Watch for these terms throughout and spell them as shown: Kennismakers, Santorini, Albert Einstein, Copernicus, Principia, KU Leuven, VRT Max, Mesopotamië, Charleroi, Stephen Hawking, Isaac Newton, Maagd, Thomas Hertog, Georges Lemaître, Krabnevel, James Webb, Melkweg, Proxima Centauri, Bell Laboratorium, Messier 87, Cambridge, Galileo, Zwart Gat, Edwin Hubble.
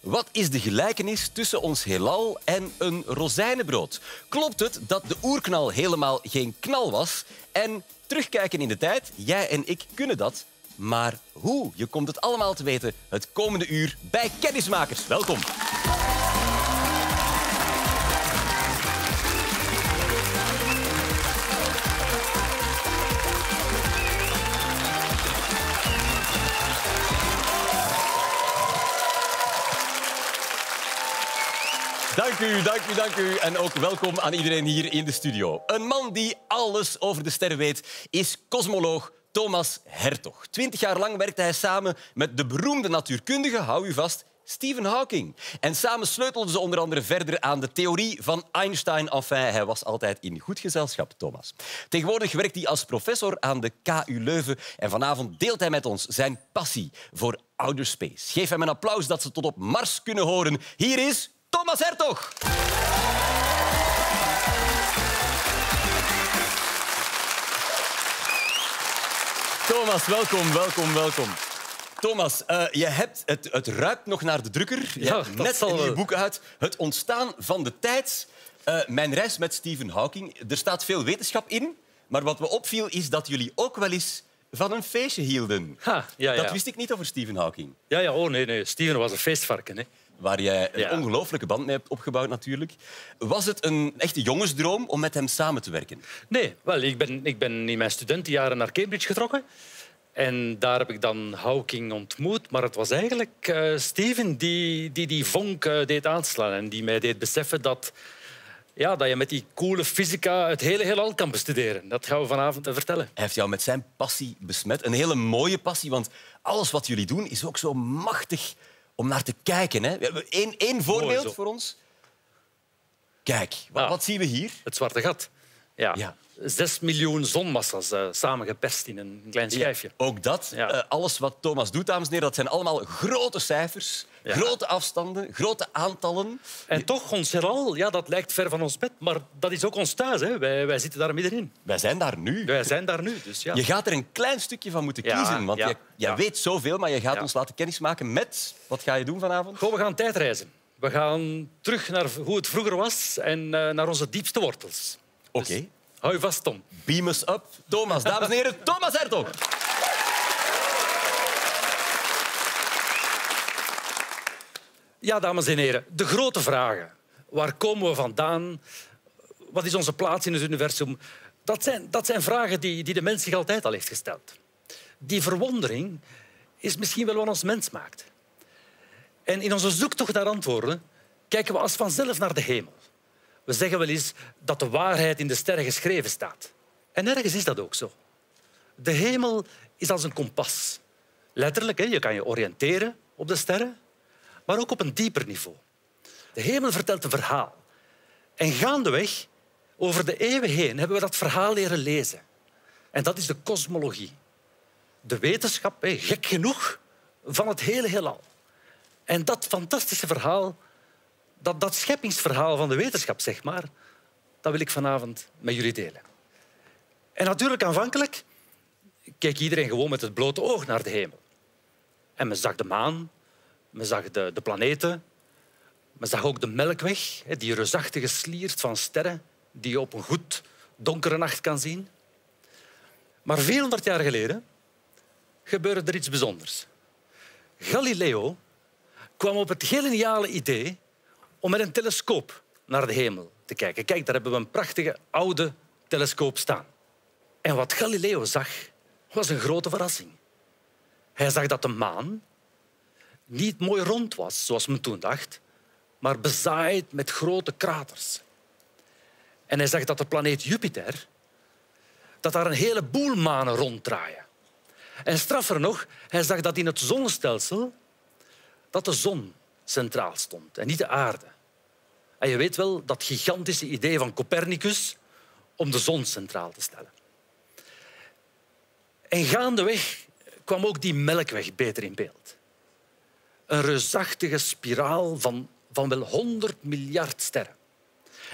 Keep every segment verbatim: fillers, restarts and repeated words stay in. Wat is de gelijkenis tussen ons heelal en een rozijnenbrood? Klopt het dat de oerknal helemaal geen knal was? En terugkijken in de tijd, jij en ik kunnen dat. Maar hoe? Je komt het allemaal te weten het komende uur bij Kennismakers. Welkom. Dank u, dank u, dank u. En ook welkom aan iedereen hier in de studio. Een man die alles over de sterren weet, is kosmoloog Thomas Hertog. Twintig jaar lang werkte hij samen met de beroemde natuurkundige, hou u vast, Stephen Hawking. En samen sleutelden ze onder andere verder aan de theorie van Einstein. Enfin, hij was altijd in goed gezelschap, Thomas. Tegenwoordig werkt hij als professor aan de K U Leuven. En vanavond deelt hij met ons zijn passie voor outer space. Geef hem een applaus dat ze tot op Mars kunnen horen. Hier is Thomas Hertog. Thomas, welkom, welkom, welkom. Thomas, uh, je hebt, het, het ruikt nog naar de drukker. Je ja, hebt net een nieuw boek uit. Het ontstaan van de tijd. Uh, mijn reis met Stephen Hawking. Er staat veel wetenschap in. Maar wat me opviel is dat jullie ook wel eens van een feestje hielden. Ha, ja, ja. Dat wist ik niet over Stephen Hawking. Ja, ja, oh nee, nee. Stephen was een feestvarken, hè. Waar jij een ja. ongelooflijke band mee hebt opgebouwd, natuurlijk. Was het een echte jongensdroom om met hem samen te werken? Nee, wel, ik, ben, ik ben in mijn studentenjaren naar Cambridge getrokken. En daar heb ik dan Hawking ontmoet. Maar het was eigenlijk uh, Stephen die die, die vonk uh, deed aanslaan. En die mij deed beseffen dat, ja, dat je met die coole fysica het hele heelal kan bestuderen. Dat gaan we vanavond vertellen. Hij heeft jou met zijn passie besmet. Een hele mooie passie, want alles wat jullie doen is ook zo machtig om naar te kijken. Hè. Eén, één voorbeeld voor ons. Kijk, wat, ja. wat zien we hier? Het zwarte gat. Ja. Ja. Zes miljoen zonmassa's uh, samengeperst in een klein schijfje. Ja, ook dat. Ja. Uh, alles wat Thomas doet, dames en heren, dat zijn allemaal grote cijfers. Ja. Grote afstanden, grote aantallen. En toch, ons heelal, ja, dat lijkt ver van ons bed. Maar dat is ook ons thuis. Hè. Wij, wij zitten daar middenin. Wij zijn daar nu. Wij zijn daar nu, dus ja. Je gaat er een klein stukje van moeten kiezen. Ja, want ja, jij, jij ja. weet zoveel, maar je gaat ja. ons laten kennismaken met... Wat ga je doen vanavond? Goh, we gaan tijdreizen. We gaan terug naar hoe het vroeger was en uh, naar onze diepste wortels. Oké. Okay. Dus, hou je vast, Tom. Beam us up. Thomas, dames en heren, Thomas Hertog. Ja, dames en heren, de grote vragen. Waar komen we vandaan? Wat is onze plaats in het universum? Dat zijn, dat zijn vragen die, die de mens zich altijd al heeft gesteld. Die verwondering is misschien wel wat ons mens maakt. En in onze zoektocht naar antwoorden kijken we als vanzelf naar de hemel. We zeggen wel eens dat de waarheid in de sterren geschreven staat. En ergens is dat ook zo. De hemel is als een kompas. Letterlijk, hè, je kan je oriënteren op de sterren, maar ook op een dieper niveau. De hemel vertelt een verhaal. En gaandeweg, over de eeuwen heen, hebben we dat verhaal leren lezen. En dat is de kosmologie. De wetenschap, hè, gek genoeg, van het hele heelal. En dat fantastische verhaal, dat, dat scheppingsverhaal van de wetenschap, zeg maar, dat wil ik vanavond met jullie delen. En natuurlijk, aanvankelijk keek iedereen gewoon met het blote oog naar de hemel. En men zag de maan, men zag de, de planeten, men zag ook de Melkweg, die reusachtige sliert van sterren die je op een goed donkere nacht kan zien. Maar vierhonderd jaar geleden gebeurde er iets bijzonders. Galileo kwam op het geniale idee om met een telescoop naar de hemel te kijken. Kijk, daar hebben we een prachtige oude telescoop staan. En wat Galileo zag, was een grote verrassing. Hij zag dat de maan niet mooi rond was, zoals men toen dacht, maar bezaaid met grote kraters. En hij zag dat de planeet Jupiter, dat daar een heleboel manen ronddraaien. En straffer nog, hij zag dat in het zonnestelsel dat de zon centraal stond en niet de aarde. En je weet wel dat gigantische idee van Copernicus om de zon centraal te stellen. En gaandeweg kwam ook die Melkweg beter in beeld. Een reusachtige spiraal van, van wel honderd miljard sterren.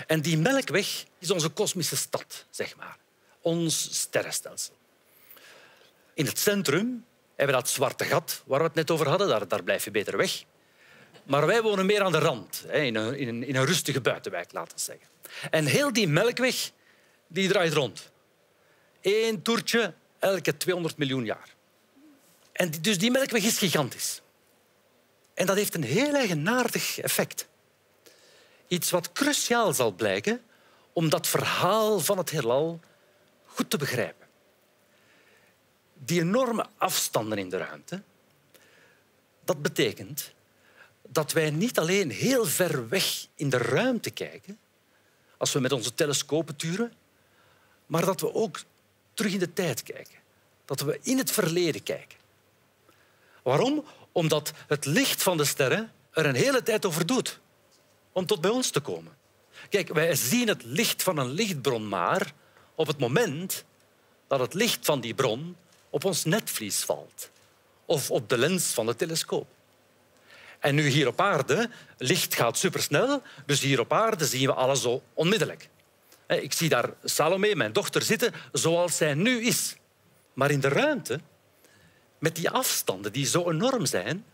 En die Melkweg is onze kosmische stad, zeg maar. Ons sterrenstelsel. In het centrum hebben we dat zwarte gat waar we het net over hadden. Daar, daar blijf je beter weg. Maar wij wonen meer aan de rand, hè, in, een, in, een, in een rustige buitenwijk, laten we zeggen. En heel die Melkweg die draait rond. Eén toertje elke tweehonderd miljoen jaar. En die, dus die Melkweg is gigantisch. En dat heeft een heel eigenaardig effect. Iets wat cruciaal zal blijken om dat verhaal van het heelal goed te begrijpen. Die enorme afstanden in de ruimte, dat betekent dat wij niet alleen heel ver weg in de ruimte kijken, als we met onze telescopen turen, maar dat we ook terug in de tijd kijken. Dat we in het verleden kijken. Waarom? Omdat het licht van de sterren er een hele tijd over doet om tot bij ons te komen. Kijk, wij zien het licht van een lichtbron maar op het moment dat het licht van die bron op ons netvlies valt of op de lens van de telescoop. En nu hier op aarde, licht gaat supersnel, dus hier op aarde zien we alles zo onmiddellijk. Ik zie daar Salome, mijn dochter, zitten zoals zij nu is. Maar in de ruimte, met die afstanden die zo enorm zijn,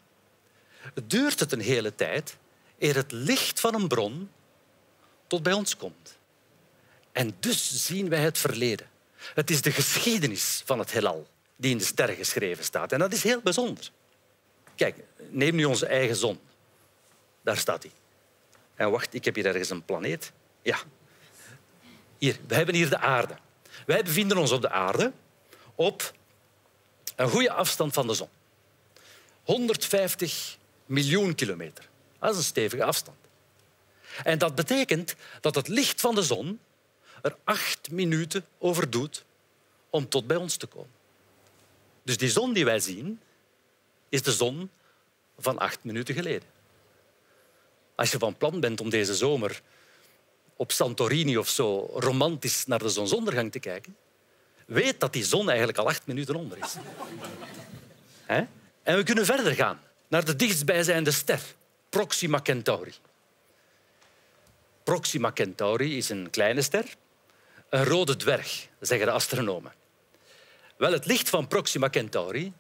duurt het een hele tijd eer het licht van een bron tot bij ons komt. En dus zien wij het verleden. Het is de geschiedenis van het heelal die in de sterren geschreven staat. En dat is heel bijzonder. Kijk, neem nu onze eigen zon. Daar staat hij. En wacht, ik heb hier ergens een planeet. Ja. Hier, we hebben hier de aarde. Wij bevinden ons op de aarde op een goede afstand van de zon. honderdvijftig miljoen kilometer. Dat is een stevige afstand. En dat betekent dat het licht van de zon er acht minuten over doet om tot bij ons te komen. Dus die zon die wij zien, is de zon van acht minuten geleden. Als je van plan bent om deze zomer op Santorini of zo romantisch naar de zonsondergang te kijken, weet dat die zon eigenlijk al acht minuten onder is. He? En we kunnen verder gaan naar de dichtstbijzijnde ster, Proxima Centauri. Proxima Centauri is een kleine ster, een rode dwerg, zeggen de astronomen. Wel, het licht van Proxima Centauri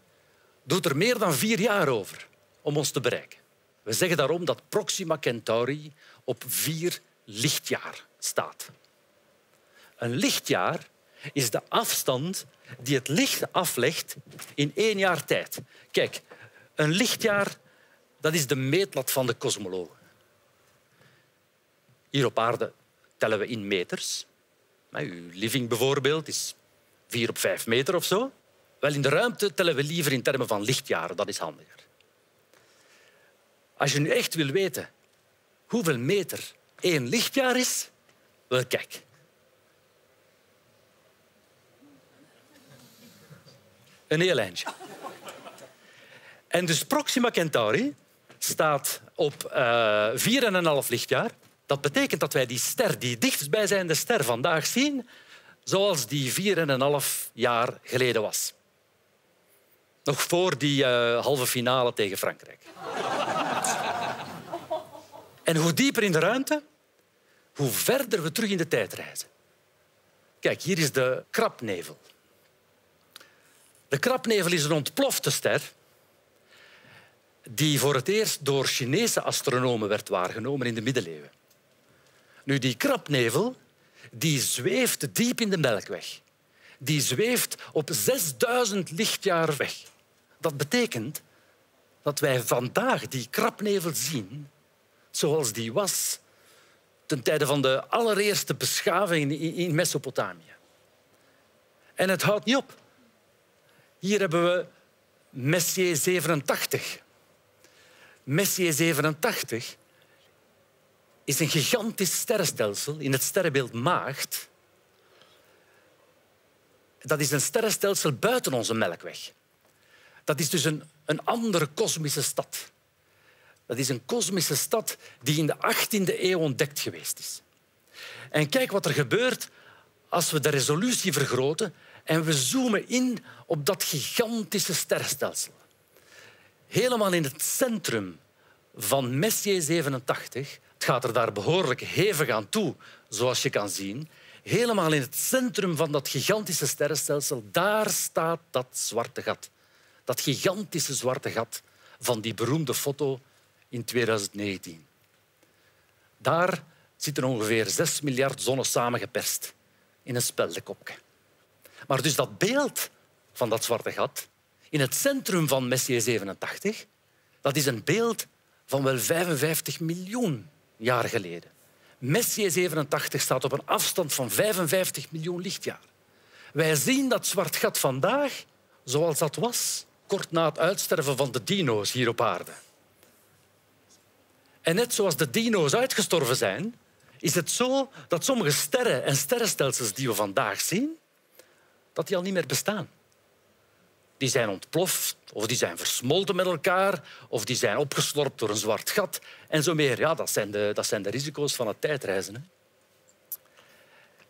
doet er meer dan vier jaar over om ons te bereiken. We zeggen daarom dat Proxima Centauri op vier lichtjaar staat. Een lichtjaar is de afstand die het licht aflegt in één jaar tijd. Kijk, een lichtjaar, dat is de meetlat van de kosmologen. Hier op aarde tellen we in meters. Uw living bijvoorbeeld is vier op vijf meter of zo. Wel, in de ruimte tellen we liever in termen van lichtjaren. Dat is handiger. Als je nu echt wil weten hoeveel meter één lichtjaar is, wel, kijk. Een heel eindje. En dus Proxima Centauri staat op uh, vier en een half lichtjaar. Dat betekent dat wij die ster, die dichtstbijzijnde ster, vandaag zien zoals die vier en een half jaar geleden was. Nog voor die uh, halve finale tegen Frankrijk. En hoe dieper in de ruimte, hoe verder we terug in de tijd reizen. Kijk, hier is de Krabnevel. De Krabnevel is een ontplofte ster die voor het eerst door Chinese astronomen werd waargenomen in de middeleeuwen. Nu, die Krabnevel die zweeft diep in de Melkweg. Die zweeft op zesduizend lichtjaar weg. Dat betekent dat wij vandaag die Krabnevel zien zoals die was ten tijde van de allereerste beschaving in Mesopotamië. En het houdt niet op. Hier hebben we Messier zevenentachtig. Messier zevenentachtig is een gigantisch sterrenstelsel in het sterrenbeeld Maagd. Dat is een sterrenstelsel buiten onze Melkweg. Dat is dus een, een andere kosmische stad. Dat is een kosmische stad die in de achttiende eeuw ontdekt geweest is. En kijk wat er gebeurt als we de resolutie vergroten en we zoomen in op dat gigantische sterrenstelsel. Helemaal in het centrum van Messier zevenentachtig, het gaat er daar behoorlijk hevig aan toe, zoals je kan zien, helemaal in het centrum van dat gigantische sterrenstelsel, daar staat dat zwarte gat. Dat gigantische zwarte gat van die beroemde foto in tweeduizend negentien. Daar zitten ongeveer zes miljard zonnen samengeperst in een speldenkopje. Maar dus dat beeld van dat zwarte gat in het centrum van Messier zevenentachtig, dat is een beeld van wel vijfenvijftig miljoen jaar geleden. Messier zevenentachtig staat op een afstand van vijfenvijftig miljoen lichtjaar. Wij zien dat zwart gat vandaag zoals dat was kort na het uitsterven van de dino's hier op aarde. En net zoals de dino's uitgestorven zijn, is het zo dat sommige sterren en sterrenstelsels die we vandaag zien, dat die al niet meer bestaan. Die zijn ontploft, of die zijn versmolten met elkaar, of die zijn opgeslorpt door een zwart gat en zo meer. Ja, dat zijn de, dat zijn de risico's van het tijdreizen, hè.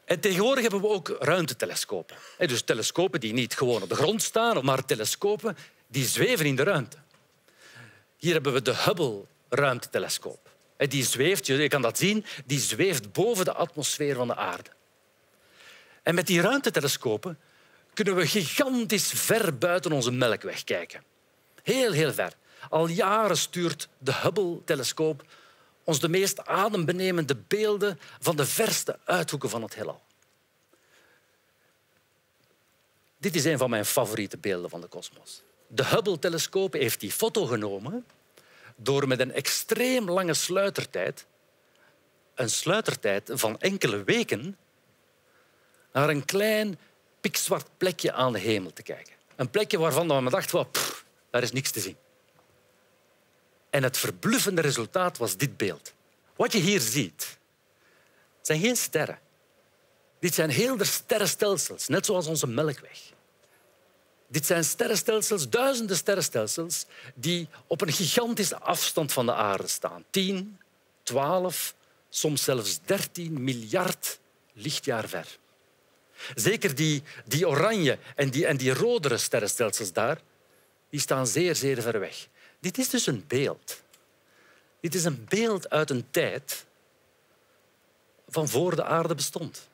En tegenwoordig hebben we ook ruimtetelescopen. Dus telescopen die niet gewoon op de grond staan, maar telescopen die zweven in de ruimte. Hier hebben we de Hubble-ruimtetelescoop. Die zweeft, je kan dat zien, die zweeft boven de atmosfeer van de aarde. En met die ruimtetelescopen kunnen we gigantisch ver buiten onze Melkweg kijken. Heel, heel ver. Al jaren stuurt de Hubble-telescoop ons de meest adembenemende beelden van de verste uithoeken van het heelal. Dit is een van mijn favoriete beelden van de kosmos. De Hubble-telescoop heeft die foto genomen door met een extreem lange sluitertijd, een sluitertijd van enkele weken, naar een klein pikzwart plekje aan de hemel te kijken. Een plekje waarvan we dachten, pff, daar is niks te zien. En het verbluffende resultaat was dit beeld. Wat je hier ziet, zijn geen sterren. Dit zijn heel de sterrenstelsels, net zoals onze Melkweg. Dit zijn sterrenstelsels, duizenden sterrenstelsels, die op een gigantische afstand van de aarde staan. tien, twaalf, soms zelfs dertien miljard lichtjaar ver. Zeker die, die oranje en die, en die rodere sterrenstelsels daar, die staan zeer, zeer ver weg. Dit is dus een beeld. Dit is een beeld uit een tijd van voor de aarde bestond.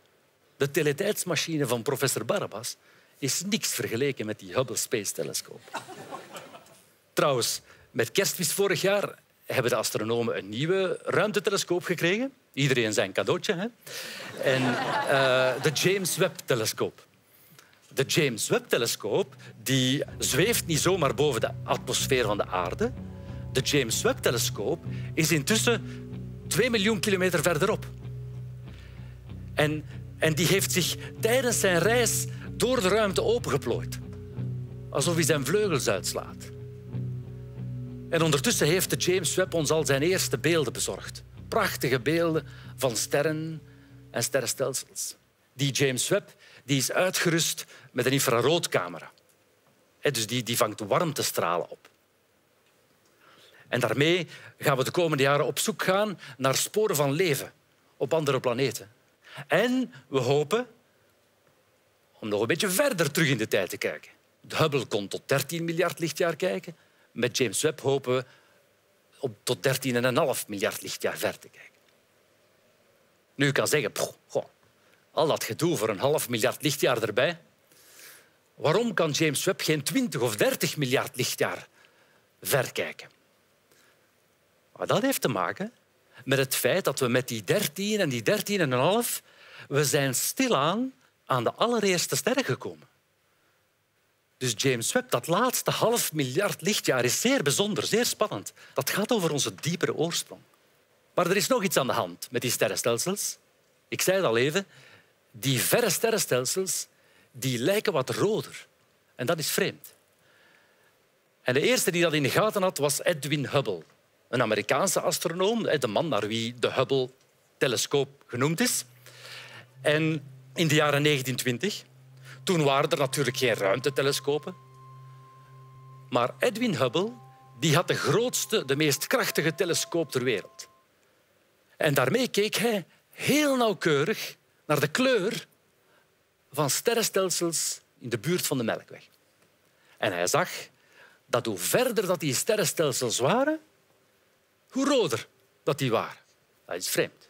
De teletijdsmachine van professor Barabbas is niks vergeleken met die Hubble Space Telescope. Trouwens, met kerstmis vorig jaar hebben de astronomen een nieuwe ruimtetelescoop gekregen. Iedereen zijn cadeautje, hè? En uh, de James Webb-telescoop. De James Webb-telescoop die zweeft niet zomaar boven de atmosfeer van de aarde. De James Webb-telescoop is intussen twee miljoen kilometer verderop. En, en die heeft zich tijdens zijn reis door de ruimte opengeplooid. Alsof hij zijn vleugels uitslaat. En ondertussen heeft de James Webb ons al zijn eerste beelden bezorgd. Prachtige beelden van sterren en sterrenstelsels. Die James Webb die is uitgerust met een infraroodcamera. He, dus die, die vangt warmtestralen op. En daarmee gaan we de komende jaren op zoek gaan naar sporen van leven op andere planeten. En we hopen om nog een beetje verder terug in de tijd te kijken. De Hubble kon tot dertien miljard lichtjaar kijken. Met James Webb hopen we om tot dertien komma vijf miljard lichtjaar ver te kijken. Nu, je kan zeggen, poh, goh, al dat gedoe voor een half miljard lichtjaar erbij. Waarom kan James Webb geen twintig of dertig miljard lichtjaar ver kijken? Maar dat heeft te maken met het feit dat we met die dertien en die dertien komma vijf... we zijn stilaan aan de allereerste sterren gekomen. Dus James Webb, dat laatste half miljard lichtjaar, is zeer bijzonder, zeer spannend. Dat gaat over onze diepere oorsprong. Maar er is nog iets aan de hand met die sterrenstelsels. Ik zei het al even. Die verre sterrenstelsels die lijken wat roder. En dat is vreemd. En de eerste die dat in de gaten had, was Edwin Hubble. Een Amerikaanse astronoom, de man naar wie de Hubble-telescoop genoemd is. En in de jaren negentien twintig... toen waren er natuurlijk geen ruimtetelescopen. Maar Edwin Hubble die had de grootste, de meest krachtige telescoop ter wereld. En daarmee keek hij heel nauwkeurig naar de kleur van sterrenstelsels in de buurt van de Melkweg. En hij zag dat hoe verder dat die sterrenstelsels waren, hoe roder dat die waren. Dat is vreemd.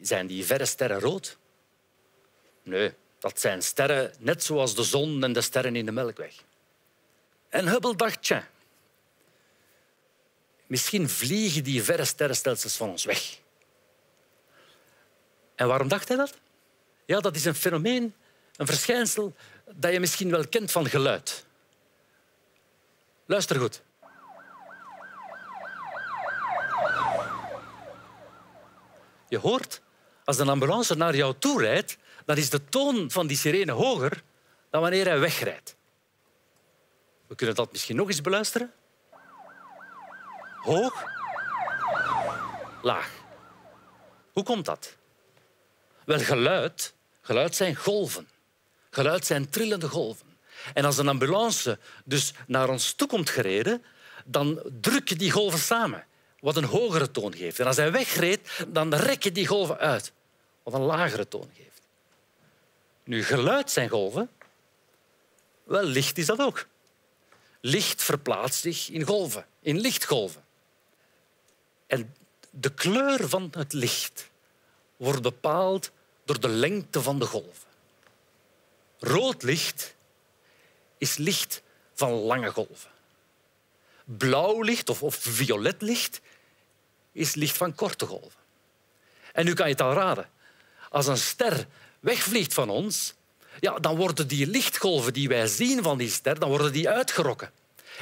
Zijn die verre sterren rood? Nee. Dat zijn sterren net zoals de zon en de sterren in de Melkweg. En Hubble dacht, tja, misschien vliegen die verre sterrenstelsels van ons weg. En waarom dacht hij dat? Ja, dat is een fenomeen, een verschijnsel dat je misschien wel kent van geluid. Luister goed. Je hoort, als een ambulance naar jou toe rijdt, dan is de toon van die sirene hoger dan wanneer hij wegrijdt. We kunnen dat misschien nog eens beluisteren. Hoog, laag. Hoe komt dat? Wel, geluid, geluid zijn golven. Geluid zijn trillende golven. En als een ambulance dus naar ons toe komt gereden, dan druk je die golven samen, wat een hogere toon geeft. En als hij wegreed, dan rek je die golven uit, wat een lagere toon geeft. Nu, geluid zijn golven. Wel, licht is dat ook. Licht verplaatst zich in golven, in lichtgolven. En de kleur van het licht wordt bepaald door de lengte van de golven. Rood licht is licht van lange golven. Blauw licht of, of violet licht is licht van korte golven. En nu kan je het al raden. Als een ster wegvliegt van ons, ja, dan worden die lichtgolven die wij zien van die ster, dan worden die uitgerokken.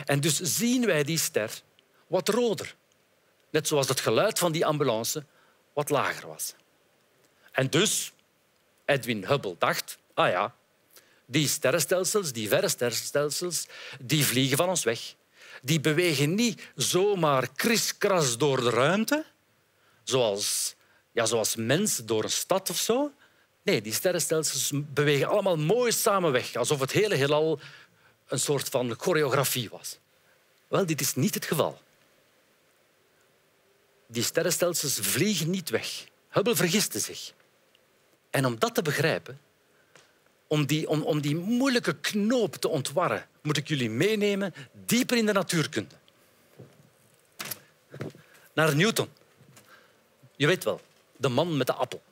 En dus zien wij die ster wat roder. Net zoals het geluid van die ambulance wat lager was. En dus, Edwin Hubble dacht, ah ja, die sterrenstelsels, die verre sterrenstelsels, die vliegen van ons weg. Die bewegen niet zomaar kriskras door de ruimte, zoals, ja, zoals mensen door een stad of zo. Nee, die sterrenstelsels bewegen allemaal mooi samen weg, alsof het hele heelal een soort van choreografie was. Wel, dit is niet het geval. Die sterrenstelsels vliegen niet weg. Hubble vergiste zich. En om dat te begrijpen, om die, om, om die moeilijke knoop te ontwarren, moet ik jullie meenemen dieper in de natuurkunde. Naar Newton. Je weet wel, de man met de appel.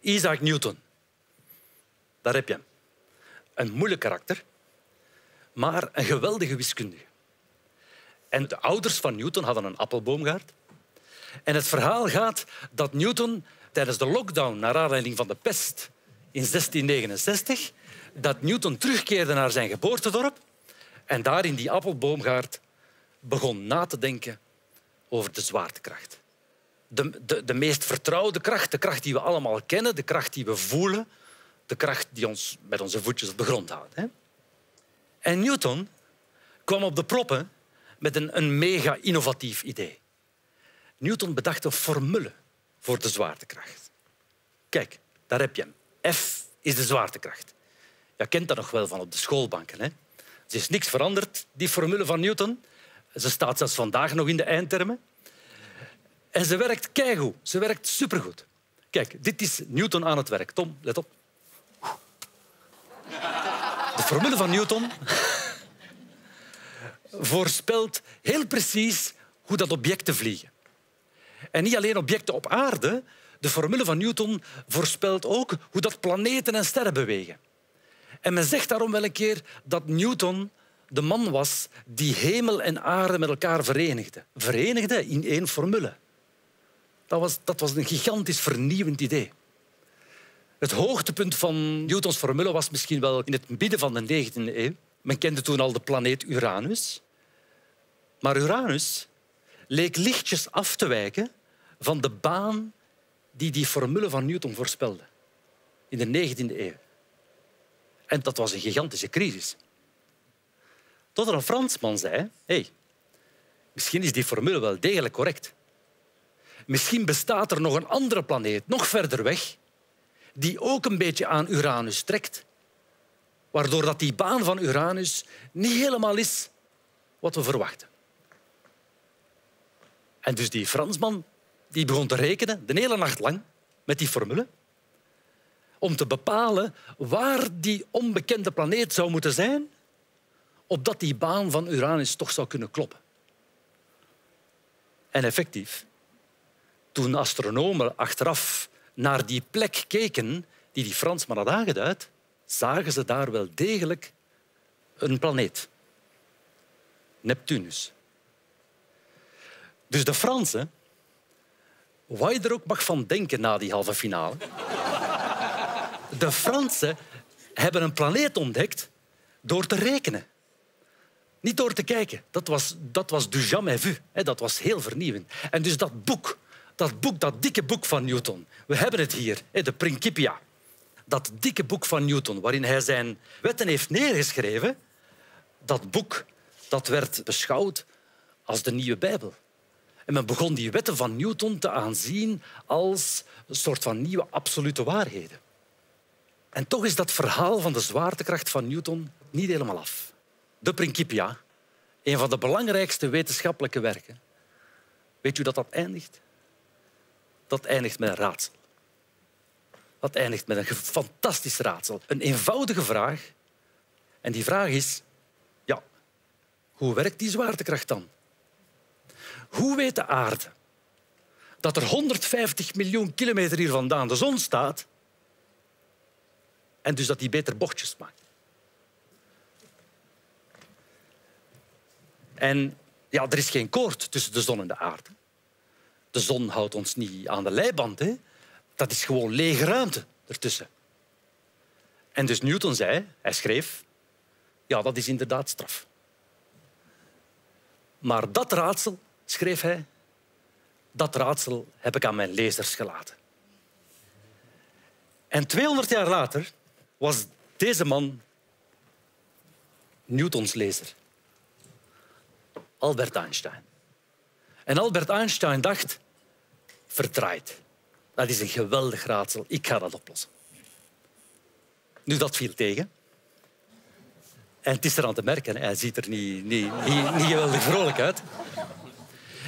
Isaac Newton. Daar heb je hem. Een moeilijk karakter, maar een geweldige wiskundige. En de ouders van Newton hadden een appelboomgaard. En het verhaal gaat dat Newton tijdens de lockdown, naar aanleiding van de pest in zestien negenenzestig, dat Newton terugkeerde naar zijn geboortedorp en daar in die appelboomgaard begon na te denken over de zwaartekracht. De, de, de meest vertrouwde kracht, de kracht die we allemaal kennen, de kracht die we voelen, de kracht die ons met onze voetjes op de grond houdt. Hè? En Newton kwam op de proppen met een, een mega-innovatief idee. Newton bedacht een formule voor de zwaartekracht. Kijk, daar heb je hem. F is de zwaartekracht. Je kent dat nog wel van op de schoolbanken. Hè? Er is niks veranderd, die formule van Newton. Ze staat zelfs vandaag nog in de eindtermen. En ze werkt keigoed. Ze werkt supergoed. Kijk, dit is Newton aan het werk. Tom, let op. De formule van Newton voorspelt heel precies hoe dat objecten vliegen. En niet alleen objecten op aarde. De formule van Newton voorspelt ook hoe dat planeten en sterren bewegen. En men zegt daarom wel een keer dat Newton de man was die hemel en aarde met elkaar verenigde. Verenigde in één formule. Dat was, dat was een gigantisch vernieuwend idee. Het hoogtepunt van Newtons formule was misschien wel in het midden van de negentiende eeuw. Men kende toen al de planeet Uranus. Maar Uranus leek lichtjes af te wijken van de baan die die formule van Newton voorspelde in de negentiende eeuw. En dat was een gigantische crisis. Tot er een Fransman zei, hey, misschien is die formule wel degelijk correct. Misschien bestaat er nog een andere planeet, nog verder weg, die ook een beetje aan Uranus trekt, waardoor dat die baan van Uranus niet helemaal is wat we verwachten. En dus die Fransman die begon te rekenen, de hele nacht lang, met die formule, om te bepalen waar die onbekende planeet zou moeten zijn, opdat die baan van Uranus toch zou kunnen kloppen. En effectief, toen astronomen achteraf naar die plek keken die die Fransman had aangeduid, zagen ze daar wel degelijk een planeet. Neptunus. Dus de Fransen, wat je er ook mag van denken na die halve finale, de Fransen hebben een planeet ontdekt door te rekenen. Niet door te kijken. Dat was, dat was du jamais vu. Dat was heel vernieuwend. En dus dat boek, dat boek, dat dikke boek van Newton, we hebben het hier, de Principia. Dat dikke boek van Newton, waarin hij zijn wetten heeft neergeschreven, dat boek dat werd beschouwd als de nieuwe Bijbel. En men begon die wetten van Newton te aanzien als een soort van nieuwe absolute waarheden. En toch is dat verhaal van de zwaartekracht van Newton niet helemaal af. De Principia, een van de belangrijkste wetenschappelijke werken. Weet u dat dat eindigt? Dat eindigt met een raadsel. Dat eindigt met een fantastisch raadsel. Een eenvoudige vraag. En die vraag is, ja, hoe werkt die zwaartekracht dan? Hoe weet de aarde dat er honderdvijftig miljoen kilometer hier vandaan de zon staat en dus dat die beter bochtjes maakt? En ja, er is geen koord tussen de zon en de aarde. De zon houdt ons niet aan de leiband, hè? Dat is gewoon lege ruimte ertussen. En dus Newton zei, hij schreef, ja, dat is inderdaad straf. Maar dat raadsel, schreef hij, dat raadsel heb ik aan mijn lezers gelaten. En tweehonderd jaar later was deze man Newtons lezer. Albert Einstein. En Albert Einstein dacht, verdraaid. Dat is een geweldig raadsel. Ik ga dat oplossen. Nu, dat viel tegen. En het is eraan te merken. Hij ziet er niet, niet, niet, niet geweldig vrolijk uit.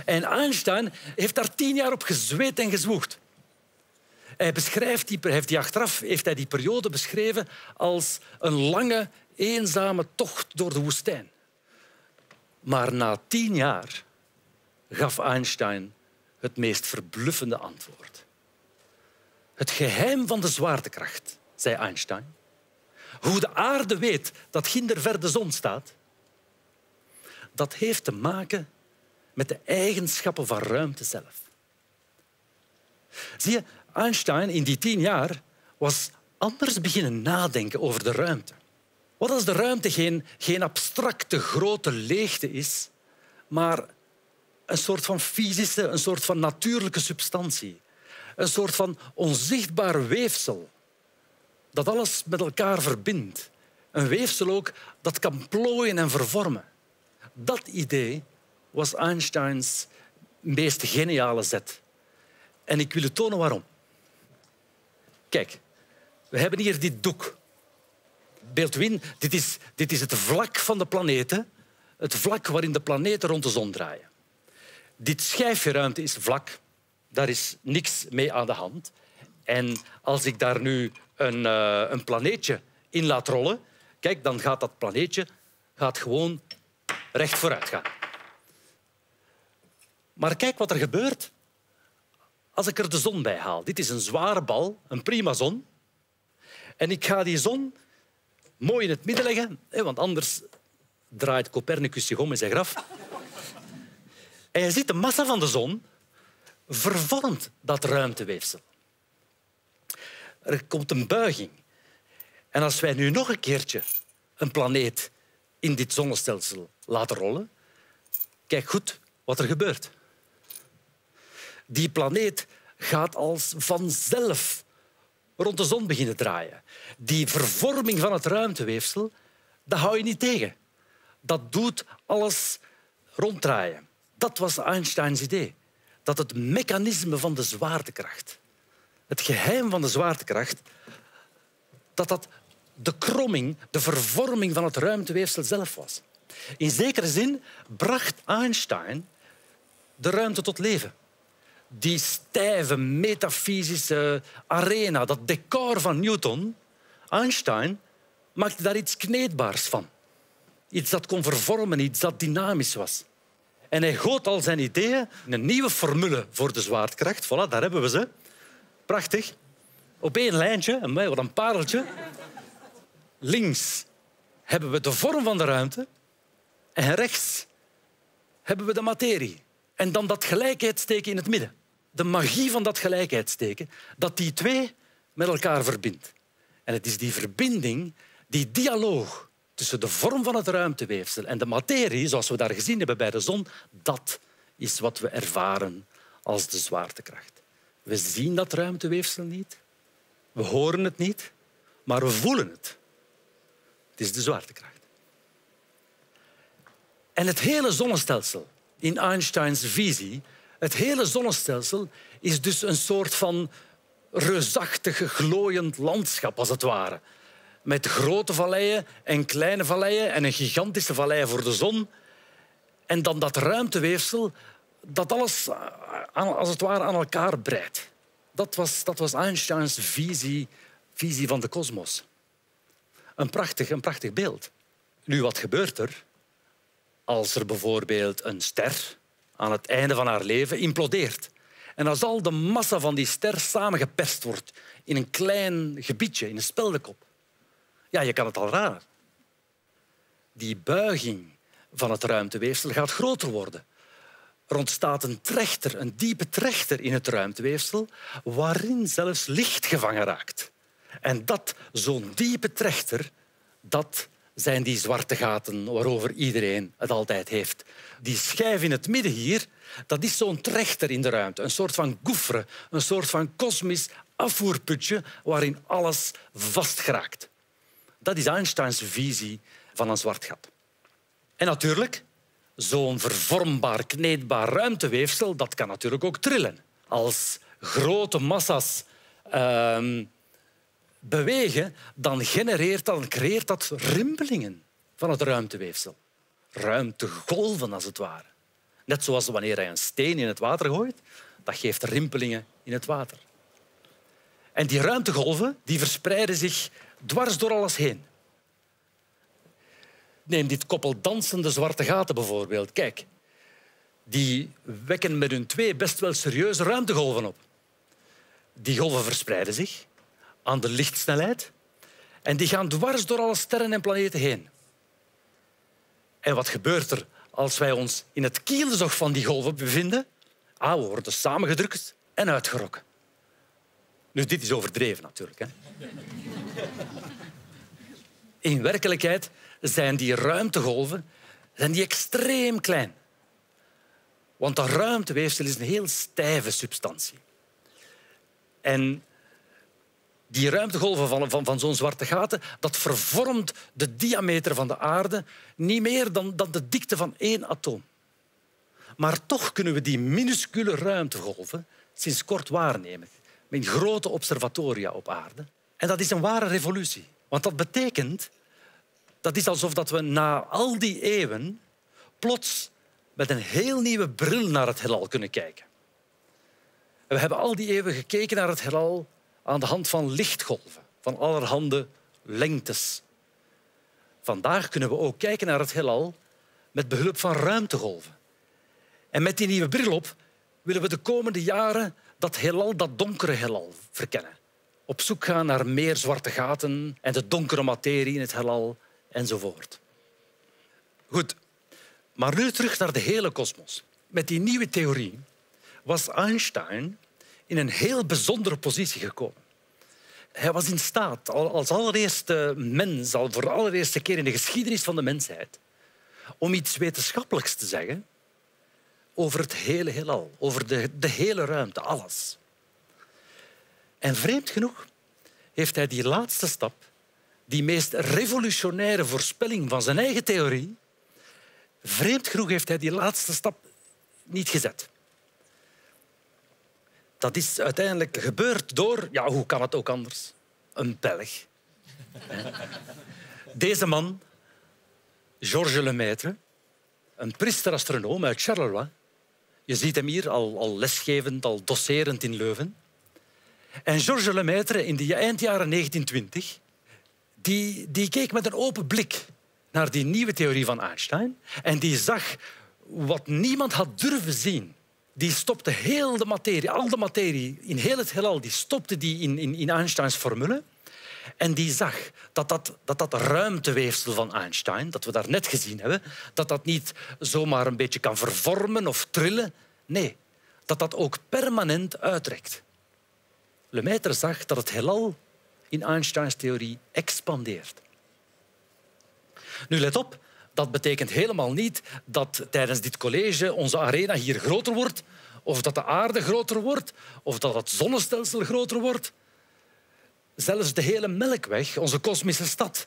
En Einstein heeft daar tien jaar op gezweet en gezwoegd. Hij beschrijft die, heeft die achteraf heeft hij die periode beschreven als een lange, eenzame tocht door de woestijn. Maar na tien jaar gaf Einstein het meest verbluffende antwoord. Het geheim van de zwaartekracht, zei Einstein. Hoe de aarde weet dat ginder ver de zon staat, dat heeft te maken met de eigenschappen van ruimte zelf. Zie je, Einstein in die tien jaar was anders beginnen nadenken over de ruimte. Wat als de ruimte geen, geen abstracte grote leegte is, maar een soort van fysische, een soort van natuurlijke substantie. Een soort van onzichtbaar weefsel dat alles met elkaar verbindt. Een weefsel ook dat kan plooien en vervormen. Dat idee was Einsteins meest geniale zet. En ik wil u tonen waarom. Kijk, we hebben hier dit doek. Beeld u in, dit is, dit is het vlak van de planeten. Het vlak waarin de planeten rond de zon draaien. Dit schijfje ruimte is vlak. Daar is niks mee aan de hand. En als ik daar nu een, uh, een planeetje in laat rollen, kijk, dan gaat dat planeetje gaat gewoon recht vooruit gaan. Maar kijk wat er gebeurt als ik er de zon bij haal. Dit is een zware bal, een prima zon. En ik ga die zon mooi in het midden leggen, want anders draait Copernicus zich om in zijn graf. En je ziet de massa van de zon vervormt dat ruimteweefsel. Er komt een buiging. En als wij nu nog een keertje een planeet in dit zonnestelsel laten rollen, kijk goed wat er gebeurt. Die planeet gaat als vanzelf rond de zon beginnen draaien. Die vervorming van het ruimteweefsel, dat hou je niet tegen. Dat doet alles ronddraaien. Dat was Einsteins idee. Dat het mechanisme van de zwaartekracht, het geheim van de zwaartekracht, dat dat de kromming, de vervorming van het ruimteweefsel zelf was. In zekere zin bracht Einstein de ruimte tot leven. Die stijve, metafysische arena, dat decor van Newton, Einstein maakte daar iets kneedbaars van. Iets dat kon vervormen, iets dat dynamisch was. En hij goot al zijn ideeën in een nieuwe formule voor de zwaartekracht. Voilà, daar hebben we ze. Prachtig. Op één lijntje, wat een pareltje. Links hebben we de vorm van de ruimte en rechts hebben we de materie. En dan dat gelijkheidsteken in het midden. De magie van dat gelijkheidsteken, dat die twee met elkaar verbindt. En het is die verbinding, die dialoog tussen de vorm van het ruimteweefsel en de materie, zoals we daar gezien hebben bij de zon, dat is wat we ervaren als de zwaartekracht. We zien dat ruimteweefsel niet, we horen het niet, maar we voelen het. Het is de zwaartekracht. En het hele zonnestelsel, in Einsteins visie, het hele zonnestelsel is dus een soort van reusachtig, glooiend landschap, als het ware. Met grote valleien en kleine valleien en een gigantische vallei voor de zon. En dan dat ruimteweefsel dat alles, als het ware, aan elkaar breidt. Dat was, dat was Einsteins visie, visie van de kosmos. Een prachtig, een prachtig beeld. Nu, wat gebeurt er als er bijvoorbeeld een ster aan het einde van haar leven implodeert? En als al de massa van die ster samengeperst wordt in een klein gebiedje, in een speldekop. Ja, je kan het al raden. Die buiging van het ruimteweefsel gaat groter worden. Er ontstaat een trechter, een diepe trechter in het ruimteweefsel, waarin zelfs licht gevangen raakt. En dat, zo'n diepe trechter, dat zijn die zwarte gaten waarover iedereen het altijd heeft. Die schijf in het midden hier, dat is zo'n trechter in de ruimte. Een soort van gouffre, een soort van kosmisch afvoerputje waarin alles vastgeraakt. Dat is Einsteins visie van een zwart gat. En natuurlijk, zo'n vervormbaar, kneedbaar ruimteweefsel, dat kan natuurlijk ook trillen. Als grote massa's uh, bewegen, dan genereert dat, dan creëert dat rimpelingen van het ruimteweefsel. Ruimtegolven, als het ware. Net zoals wanneer hij een steen in het water gooit, dat geeft rimpelingen in het water. En die ruimtegolven die verspreiden zich dwars door alles heen. Neem dit koppel dansende zwarte gaten bijvoorbeeld. Kijk, die wekken met hun twee best wel serieuze ruimtegolven op. Die golven verspreiden zich aan de lichtsnelheid en die gaan dwars door alle sterren en planeten heen. En wat gebeurt er als wij ons in het kielzog van die golven bevinden? Ah, we worden samengedrukt en uitgerokken. Nu, dit is overdreven natuurlijk, hè? In werkelijkheid zijn die ruimtegolven zijn die extreem klein. Want dat ruimteweefsel is een heel stijve substantie. En die ruimtegolven van, van, van zo'n zwarte gaten, dat vervormt de diameter van de aarde niet meer dan, dan de dikte van één atoom. Maar toch kunnen we die minuscule ruimtegolven sinds kort waarnemen. Met grote observatoria op aarde. En dat is een ware revolutie. Want dat betekent, dat is alsof dat we na al die eeuwen plots met een heel nieuwe bril naar het heelal kunnen kijken. En we hebben al die eeuwen gekeken naar het heelal aan de hand van lichtgolven, van allerhande lengtes. Vandaag kunnen we ook kijken naar het heelal met behulp van ruimtegolven. En met die nieuwe bril op willen we de komende jaren dat heelal, dat donkere heelal, verkennen. Op zoek gaan naar meer zwarte gaten en de donkere materie in het heelal enzovoort. Goed, maar nu terug naar de hele kosmos. Met die nieuwe theorie was Einstein in een heel bijzondere positie gekomen. Hij was in staat, als allereerste mens, al voor de allereerste keer in de geschiedenis van de mensheid, om iets wetenschappelijks te zeggen over het hele heelal, over de, de hele ruimte, alles. En vreemd genoeg heeft hij die laatste stap, die meest revolutionaire voorspelling van zijn eigen theorie, vreemd genoeg heeft hij die laatste stap niet gezet. Dat is uiteindelijk gebeurd door, ja, hoe kan het ook anders, een Belg. Deze man, Georges Lemaître, een priester-astronoom uit Charleroi. Je ziet hem hier al, al lesgevend, al docerend in Leuven. En Georges Lemaître in de eind jaren negentienhonderdtwintig die, die keek met een open blik naar die nieuwe theorie van Einstein en die zag wat niemand had durven zien. Die stopte heel de materie, al de materie in heel het heelal, die stopte die in, in, in Einsteins formule en die zag dat dat, dat dat ruimteweefsel van Einstein, dat we daar net gezien hebben, dat dat niet zomaar een beetje kan vervormen of trillen. Nee, dat dat ook permanent uitrekt. Lemaître zag dat het heelal in Einsteins theorie expandeert. Nu, let op, dat betekent helemaal niet dat tijdens dit college onze arena hier groter wordt, of dat de aarde groter wordt, of dat het zonnestelsel groter wordt. Zelfs de hele Melkweg, onze kosmische stad,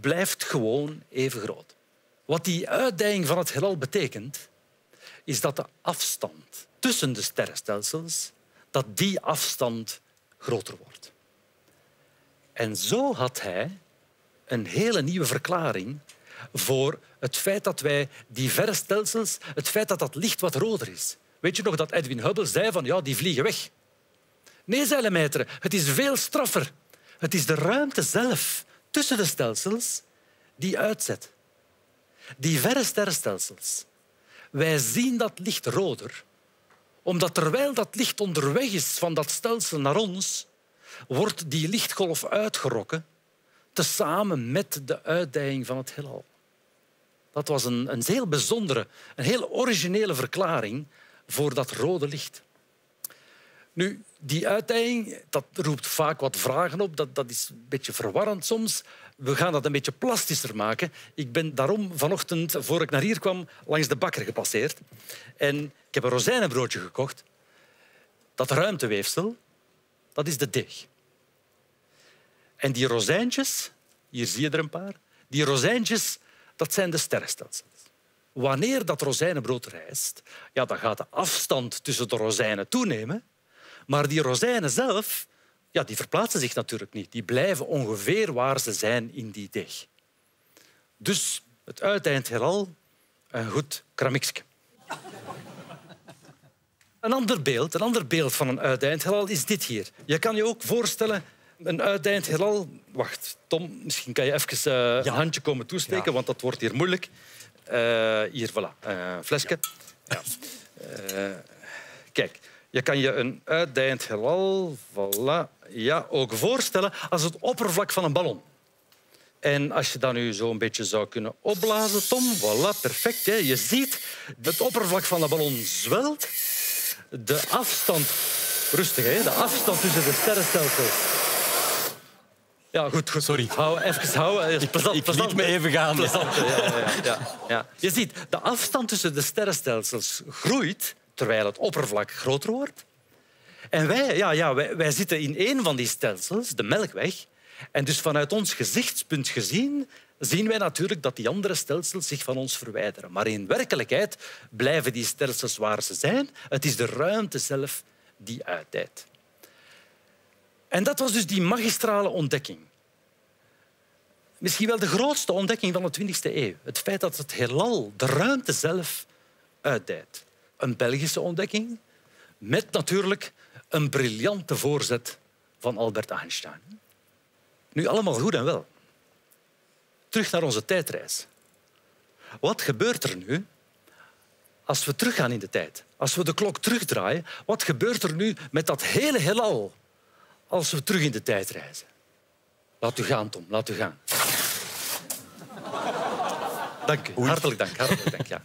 blijft gewoon even groot. Wat die uitdijing van het heelal betekent, is dat de afstand tussen de sterrenstelsels, dat die afstand groter wordt. En zo had hij een hele nieuwe verklaring voor het feit dat wij die verre stelsels, het feit dat dat licht wat roder is. Weet je nog dat Edwin Hubble zei van ja, die vliegen weg? Nee, zei Lemaître, het is veel straffer. Het is de ruimte zelf tussen de stelsels die uitzet. Die verre sterrenstelsels. Wij zien dat licht roder, omdat terwijl dat licht onderweg is van dat stelsel naar ons, wordt die lichtgolf uitgerokken tezamen met de uitdijing van het heelal. Dat was een, een heel bijzondere, een heel originele verklaring voor dat rode licht. Nu, die uitdijing, dat roept vaak wat vragen op. Dat, dat is een beetje verwarrend soms. We gaan dat een beetje plastischer maken. Ik ben daarom vanochtend, voor ik naar hier kwam, langs de bakker gepasseerd. En ik heb een rozijnenbroodje gekocht. Dat ruimteweefsel, dat is de deeg. En die rozijntjes, hier zie je er een paar, die rozijntjes, dat zijn de sterrenstelsels. Wanneer dat rozijnenbrood rijst, ja, dan gaat de afstand tussen de rozijnen toenemen. Maar die rozijnen zelf, ja, die verplaatsen zich natuurlijk niet. Die blijven ongeveer waar ze zijn in die deeg. Dus het uiteind heelal, een goed kramikske. Een ander beeld, een ander beeld van een uiteind heelal is dit hier. Je kan je ook voorstellen, een uiteind heelal... Wacht, Tom, misschien kan je even uh, ja. een handje komen toesteken, ja. want dat wordt hier moeilijk. Uh, hier, voilà, een uh, flesje. Ja. Ja. Uh, kijk. Je kan je een uitdijend heelal, voilà, ja, ook voorstellen als het oppervlak van een ballon. En als je dat nu zo een beetje zou kunnen opblazen, Tom, voilà, perfect. Hè. Je ziet, het oppervlak van de ballon zwelt. De afstand, rustig, hè, de afstand tussen de sterrenstelsels. Ja, goed, goed. Sorry. Hou, even houden. Ik, plezant, ik plezant, liet me even gaan. Plezant, ja. Ja, ja, ja, ja. Je ziet, de afstand tussen de sterrenstelsels groeit, terwijl het oppervlak groter wordt. En wij, ja, ja, wij, wij zitten in één van die stelsels, de Melkweg. En dus vanuit ons gezichtspunt gezien zien wij natuurlijk dat die andere stelsels zich van ons verwijderen. Maar in werkelijkheid blijven die stelsels waar ze zijn. Het is de ruimte zelf die uitdijt. En dat was dus die magistrale ontdekking. Misschien wel de grootste ontdekking van de twintigste eeuw. Het feit dat het heelal, de ruimte zelf, uitdijt. Een Belgische ontdekking, met natuurlijk een briljante voorzet van Albert Einstein. Nu, allemaal goed en wel. Terug naar onze tijdreis. Wat gebeurt er nu als we teruggaan in de tijd? Als we de klok terugdraaien, wat gebeurt er nu met dat hele heelal als we terug in de tijd reizen? Laat u gaan, Tom, laat u gaan. Dank u, hartelijk dank. Hartelijk dank, ja.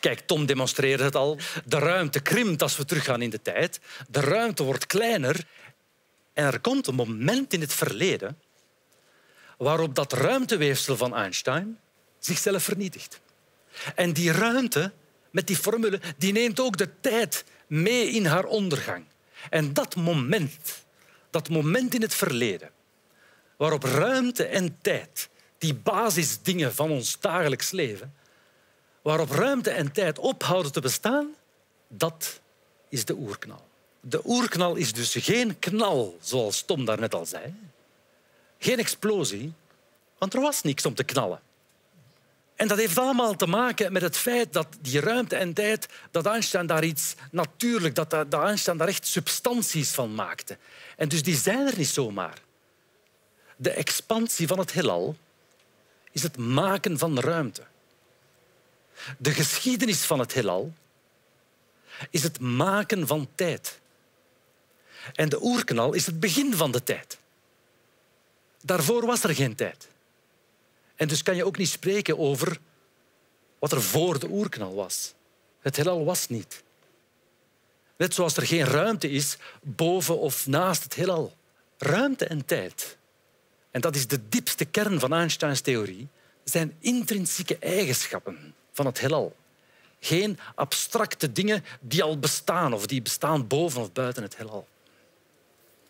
Kijk, Tom demonstreerde het al. De ruimte krimpt als we teruggaan in de tijd. De ruimte wordt kleiner. En er komt een moment in het verleden waarop dat ruimteweefsel van Einstein zichzelf vernietigt. En die ruimte, met die formule, die neemt ook de tijd mee in haar ondergang. En dat moment, dat moment in het verleden, waarop ruimte en tijd, die basisdingen van ons dagelijks leven, waarop ruimte en tijd ophouden te bestaan, dat is de oerknal. De oerknal is dus geen knal, zoals Tom daarnet al zei. Geen explosie, want er was niks om te knallen. En dat heeft allemaal te maken met het feit dat die ruimte en tijd, dat Einstein daar iets natuurlijk, dat, dat Einstein daar echt substanties van maakte. En dus die zijn er niet zomaar. De expansie van het heelal is het maken van ruimte. De geschiedenis van het heelal is het maken van tijd. En de oerknal is het begin van de tijd. Daarvoor was er geen tijd. En dus kan je ook niet spreken over wat er voor de oerknal was. Het heelal was niet. Net zoals er geen ruimte is boven of naast het heelal. Ruimte en tijd, en dat is de diepste kern van Einsteins theorie, zijn intrinsieke eigenschappen van het heelal. Geen abstracte dingen die al bestaan of die bestaan boven of buiten het heelal.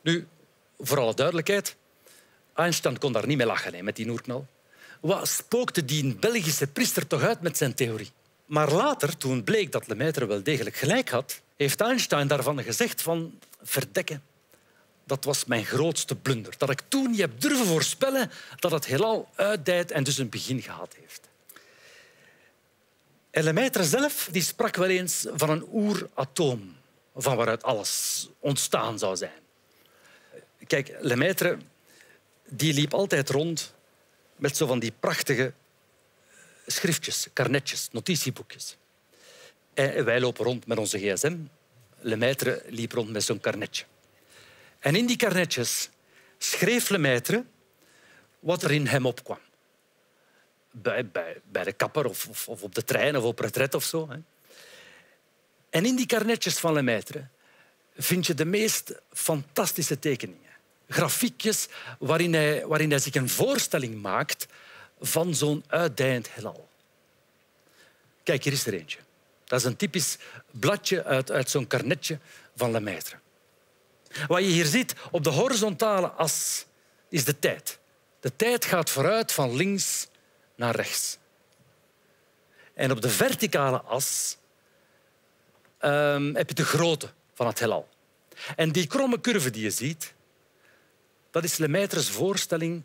Nu, voor alle duidelijkheid, Einstein kon daar niet mee lachen, hè, met die oerknal. Wat spookte die Belgische priester toch uit met zijn theorie? Maar later, toen bleek dat Lemaître wel degelijk gelijk had, heeft Einstein daarvan gezegd van verdekken. Dat was mijn grootste blunder. Dat ik toen niet heb durven voorspellen dat het heelal uitdijt en dus een begin gehad heeft. En Lemaître zelf die sprak wel eens van een oeratoom, van waaruit alles ontstaan zou zijn. Kijk, Lemaître die liep altijd rond met zo van die prachtige schriftjes, karnetjes, notitieboekjes. En wij lopen rond met onze gsm. Lemaître liep rond met zo'n karnetje. En in die karnetjes schreef Lemaître wat er in hem opkwam. Bij, bij, bij de kapper of, of, of op de trein of op retret of zo. Hè. En in die karnetjes van Lemaître vind je de meest fantastische tekeningen. Grafiekjes waarin hij, waarin hij zich een voorstelling maakt van zo'n uitdijend heelal. Kijk, hier is er eentje. Dat is een typisch bladje uit, uit zo'n karnetje van Lemaître. Wat je hier ziet op de horizontale as is de tijd. De tijd gaat vooruit van links naar rechts. En op de verticale as euh, heb je de grootte van het heelal. En die kromme curve die je ziet, dat is Lemaître's voorstelling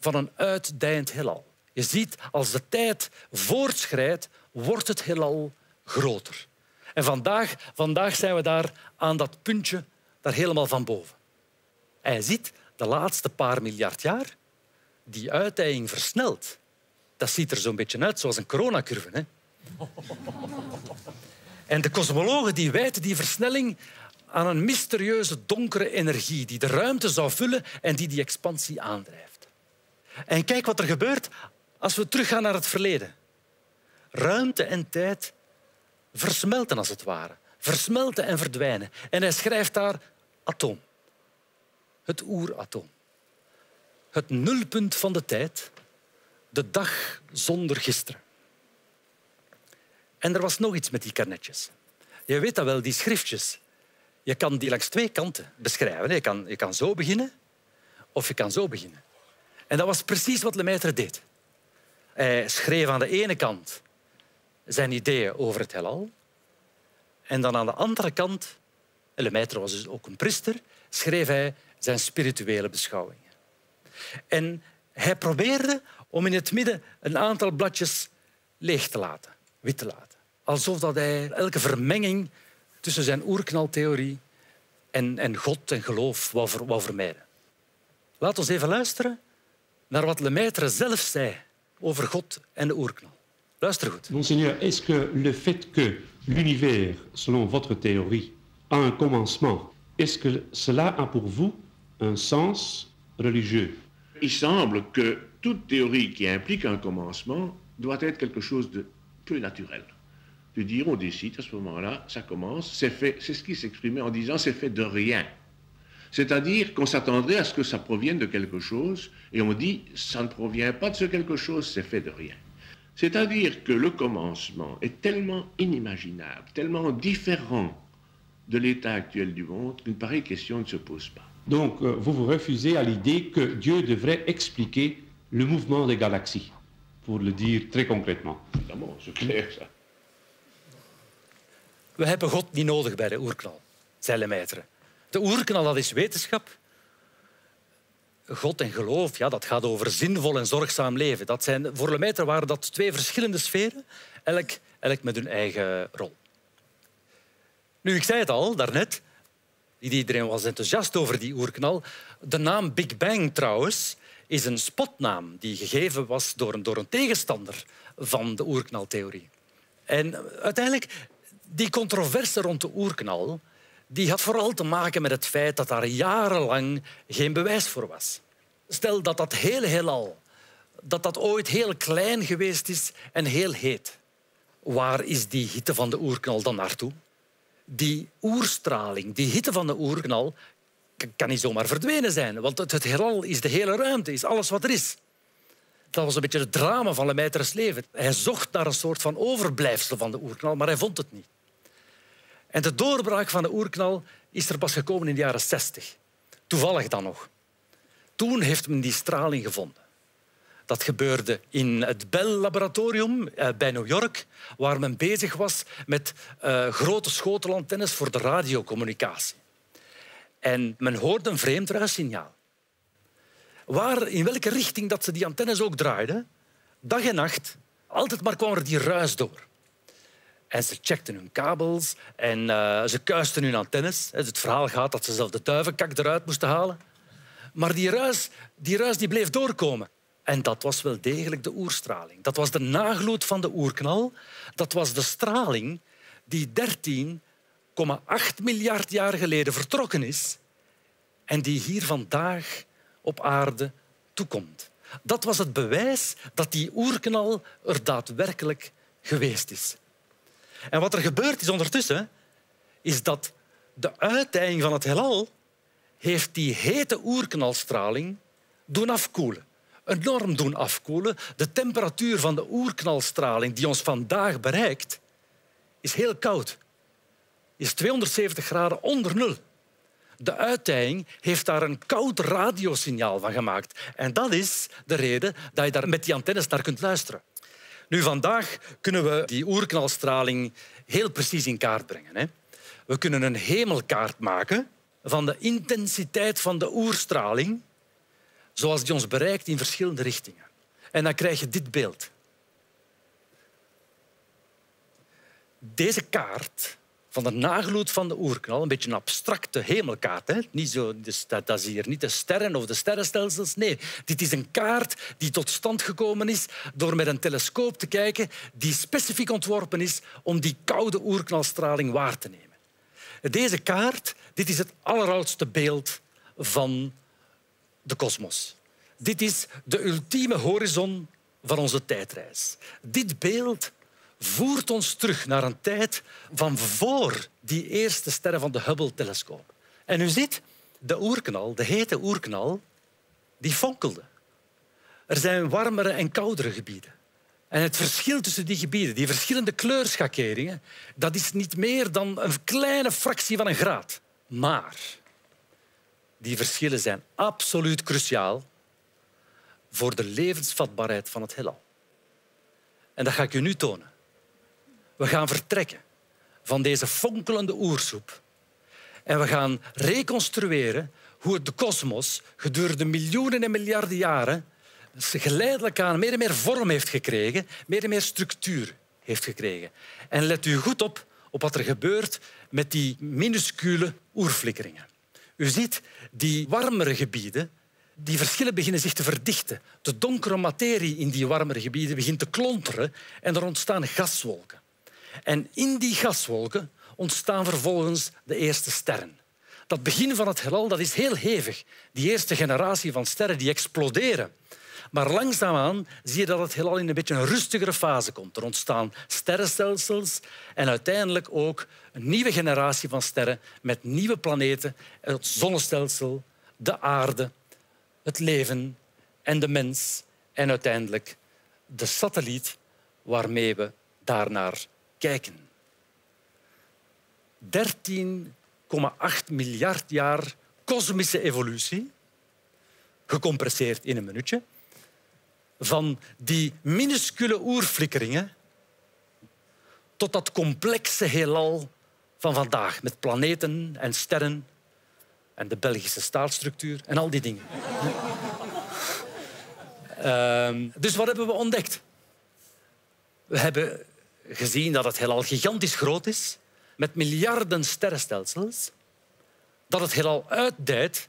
van een uitdijend heelal. Je ziet, als de tijd voortschrijdt, wordt het heelal groter. En vandaag, vandaag zijn we daar aan dat puntje daar helemaal van boven. En je ziet, de laatste paar miljard jaar, die uitdijing versnelt. Dat ziet er zo'n beetje uit, zoals een coronacurve. Hè? En de kosmologen die wijten die versnelling aan een mysterieuze donkere energie die de ruimte zou vullen en die die expansie aandrijft. En kijk wat er gebeurt als we teruggaan naar het verleden. Ruimte en tijd versmelten, als het ware. Versmelten en verdwijnen. En hij schrijft daar atoom. Het oeratoom. Het nulpunt van de tijd. De dag zonder gisteren. En er was nog iets met die karnetjes. Je weet dat wel, die schriftjes. Je kan die langs twee kanten beschrijven. Je kan, je kan zo beginnen of je kan zo beginnen. En dat was precies wat Lemaître deed. Hij schreef aan de ene kant zijn ideeën over het heelal. En dan aan de andere kant, Lemaître was dus ook een priester, schreef hij zijn spirituele beschouwingen. En hij probeerde om in het midden een aantal bladjes leeg te laten, wit te laten. Alsof dat hij elke vermenging tussen zijn oerknaltheorie en, en God en geloof wou, ver, wou vermijden. Laat ons even luisteren naar wat Lemaître zelf zei over God en de oerknal. Luister goed. Monseigneur, est-ce que le fait que l'univers, selon votre théorie, a un commencement, est-ce que cela a pour vous un sens religieux? Il semble que toute théorie qui implique un commencement doit être quelque chose de peu naturel. De dire, on décide à ce moment-là, ça commence, c'est fait, c'est ce qui s'exprimait en disant c'est fait de rien. C'est-à-dire qu'on s'attendrait à ce que ça provienne de quelque chose et on dit ça ne provient pas de ce quelque chose, c'est fait de rien. C'est-à-dire que le commencement est tellement inimaginable, tellement différent de l'état actuel du monde qu'une pareille question ne se pose pas. Donc, euh, vous vous refusez à l'idée que Dieu devrait expliquer le mouvement des galaxies, pour le dire très concrètement. Évidemment, c'est clair, ça. We hebben God niet nodig bij de oerknal, zei Lemaître. De oerknal, dat is wetenschap. God en geloof, ja, dat gaat over zinvol en zorgzaam leven. Dat zijn, voor Lemaître waren dat twee verschillende sferen, elk, elk met hun eigen rol. Nu, ik zei het al, daarnet. Iedereen was enthousiast over die oerknal. De naam Big Bang, trouwens, is een spotnaam die gegeven was door een, door een tegenstander van de oerknaltheorie. En uiteindelijk, die controverse rond de oerknal die had vooral te maken met het feit dat daar jarenlang geen bewijs voor was. Stel dat dat hele heelal dat dat ooit heel klein geweest is en heel heet. Waar is die hitte van de oerknal dan naartoe? Die oerstraling, die hitte van de oerknal, kan niet zomaar verdwenen zijn. Want het heelal is de hele ruimte, is alles wat er is. Dat was een beetje het drama van Lemaître's leven. Hij zocht naar een soort van overblijfsel van de oerknal, maar hij vond het niet. En de doorbraak van de oerknal is er pas gekomen in de jaren zestig. Toevallig dan nog. Toen heeft men die straling gevonden. Dat gebeurde in het Bell Laboratorium bij New York, waar men bezig was met uh, grote schotelantennes voor de radiocommunicatie. En men hoorde een vreemd ruissignaal. Waar, in welke richting dat ze die antennes ook draaiden, dag en nacht, altijd maar kwam er die ruis door. En ze checkten hun kabels en uh, ze kuisten hun antennes. Het verhaal gaat dat ze zelf de duivenkak eruit moesten halen. Maar die ruis, die ruis die bleef doorkomen. En dat was wel degelijk de oerstraling. Dat was de nagloed van de oerknal. Dat was de straling die dertien komma acht miljard jaar geleden vertrokken is en die hier vandaag op aarde toekomt. Dat was het bewijs dat die oerknal er daadwerkelijk geweest is. En wat er gebeurd is ondertussen, is dat de uitdijing van het heelal heeft die hete oerknalstraling doen afkoelen. Enorm doen afkoelen. De temperatuur van de oerknalstraling die ons vandaag bereikt, is heel koud. Is tweehonderdzeventig graden onder nul. De uitdijing heeft daar een koud radiosignaal van gemaakt. En dat is de reden dat je daar met die antennes naar kunt luisteren. Nu, vandaag kunnen we die oerknalstraling heel precies in kaart brengen, hè. We kunnen een hemelkaart maken van de intensiteit van de oerstraling zoals die ons bereikt in verschillende richtingen. En dan krijg je dit beeld. Deze kaart van de nagloed van de oerknal, een beetje een abstracte hemelkaart, hè? Niet zo, dus dat, dat is hier niet de sterren of de sterrenstelsels. Nee, dit is een kaart die tot stand gekomen is door met een telescoop te kijken die specifiek ontworpen is om die koude oerknalstraling waar te nemen. Deze kaart, dit is het alleroudste beeld van de kosmos. Dit is de ultieme horizon van onze tijdreis. Dit beeld voert ons terug naar een tijd van voor die eerste sterren van de Hubble-telescoop. En u ziet, de oerknal, de hete oerknal, die fonkelde. Er zijn warmere en koudere gebieden. En het verschil tussen die gebieden, die verschillende kleurschakeringen, dat is niet meer dan een kleine fractie van een graad. Maar die verschillen zijn absoluut cruciaal voor de levensvatbaarheid van het heelal. En dat ga ik u nu tonen. We gaan vertrekken van deze fonkelende oersoep en we gaan reconstrueren hoe het de kosmos gedurende miljoenen en miljarden jaren geleidelijk aan meer en meer vorm heeft gekregen, meer en meer structuur heeft gekregen. En let u goed op, op wat er gebeurt met die minuscule oerflikkeringen. U ziet, die warmere gebieden, die verschillen beginnen zich te verdichten. De donkere materie in die warmere gebieden begint te klonteren en er ontstaan gaswolken. En in die gaswolken ontstaan vervolgens de eerste sterren. Dat begin van het heelal, dat is heel hevig. Die eerste generatie van sterren die exploderen. Maar langzaamaan zie je dat het heelal in een beetje een rustigere fase komt. Er ontstaan sterrenstelsels en uiteindelijk ook een nieuwe generatie van sterren met nieuwe planeten, het zonnestelsel, de aarde, het leven en de mens en uiteindelijk de satelliet waarmee we daarnaar kijken. dertien komma acht miljard jaar kosmische evolutie, gecompresseerd in een minuutje, van die minuscule oerflikkeringen tot dat complexe heelal van vandaag, met planeten en sterren en de Belgische staatsstructuur en al die dingen. uh, dus wat hebben we ontdekt? We hebben gezien dat het heelal gigantisch groot is, met miljarden sterrenstelsels, dat het heelal uitdijt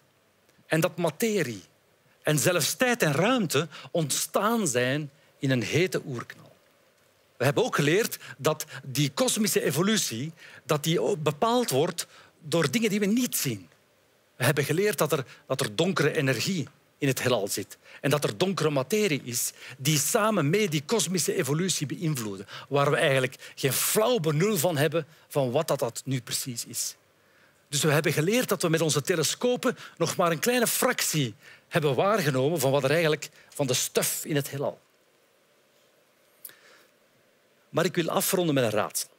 en dat materie en zelfs tijd en ruimte ontstaan zijn in een hete oerknal. We hebben ook geleerd dat die kosmische evolutie dat die ook bepaald wordt door dingen die we niet zien. We hebben geleerd dat er, dat er donkere energie in het heelal zit. En dat er donkere materie is die samen mee die kosmische evolutie beïnvloeden. Waar we eigenlijk geen flauw benul van hebben van wat dat, dat nu precies is. Dus we hebben geleerd dat we met onze telescopen nog maar een kleine fractie hebben waargenomen van wat er eigenlijk van de stof in het heelal. Maar ik wil afronden met een raadsel.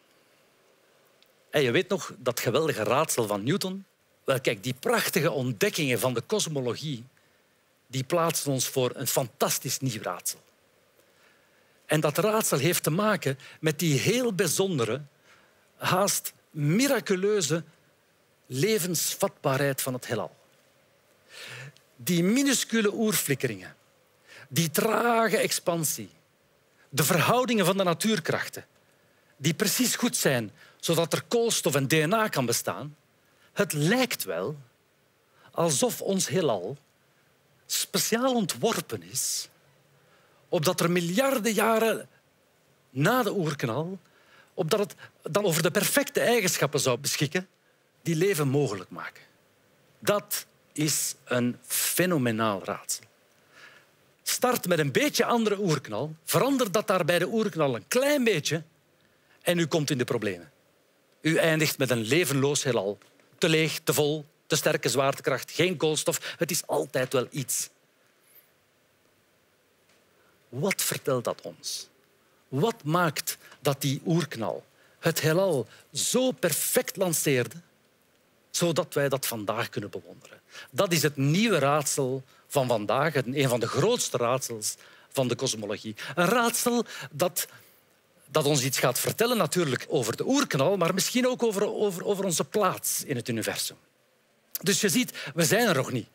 En je weet nog dat geweldige raadsel van Newton? Wel, kijk, die prachtige ontdekkingen van de kosmologie die plaatsen ons voor een fantastisch nieuw raadsel. En dat raadsel heeft te maken met die heel bijzondere, haast miraculeuze levensvatbaarheid van het heelal. Die minuscule oerflikkeringen, die trage expansie, de verhoudingen van de natuurkrachten, die precies goed zijn, zodat er koolstof en D N A kan bestaan, het lijkt wel alsof ons heelal speciaal ontworpen is, opdat er miljarden jaren na de oerknal, opdat het dan over de perfecte eigenschappen zou beschikken die leven mogelijk maken. Dat is een fenomenaal raadsel. Start met een beetje andere oerknal, verander dat daar bij de oerknal een klein beetje en u komt in de problemen. U eindigt met een levenloos heelal. Te leeg, te vol, te sterke zwaartekracht, geen koolstof. Het is altijd wel iets. Wat vertelt dat ons? Wat maakt dat die oerknal het heelal zo perfect lanceerde, zodat wij dat vandaag kunnen bewonderen? Dat is het nieuwe raadsel van vandaag, een van de grootste raadsels van de kosmologie. Een raadsel dat, dat ons iets gaat vertellen natuurlijk over de oerknal, maar misschien ook over, over, over onze plaats in het universum. Dus je ziet, we zijn er nog niet.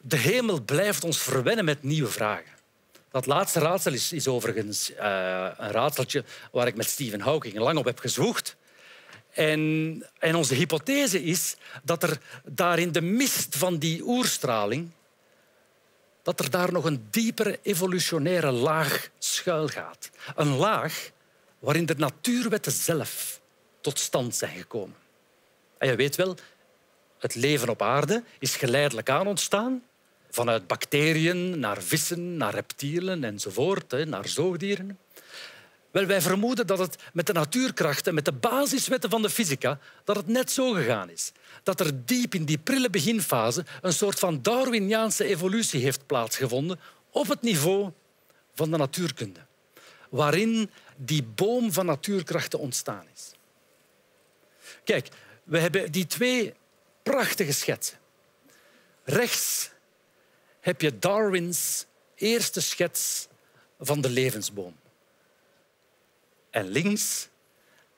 De hemel blijft ons verwennen met nieuwe vragen. Dat laatste raadsel is, is overigens uh, een raadseltje waar ik met Stephen Hawking lang op heb gezwoegd. En, en onze hypothese is dat er daar in de mist van die oerstraling dat er daar nog een diepere evolutionaire laag schuilgaat. Een laag waarin de natuurwetten zelf tot stand zijn gekomen. En je weet wel, het leven op aarde is geleidelijk aan ontstaan. Vanuit bacteriën naar vissen, naar reptielen enzovoort, naar zoogdieren. Wel, wij vermoeden dat het met de natuurkrachten, met de basiswetten van de fysica, dat het net zo gegaan is. Dat er diep in die prille beginfase een soort van Darwiniaanse evolutie heeft plaatsgevonden op het niveau van de natuurkunde, waarin die boom van natuurkrachten ontstaan is. Kijk, we hebben die twee prachtige schetsen. Rechts heb je Darwins eerste schets van de levensboom. En links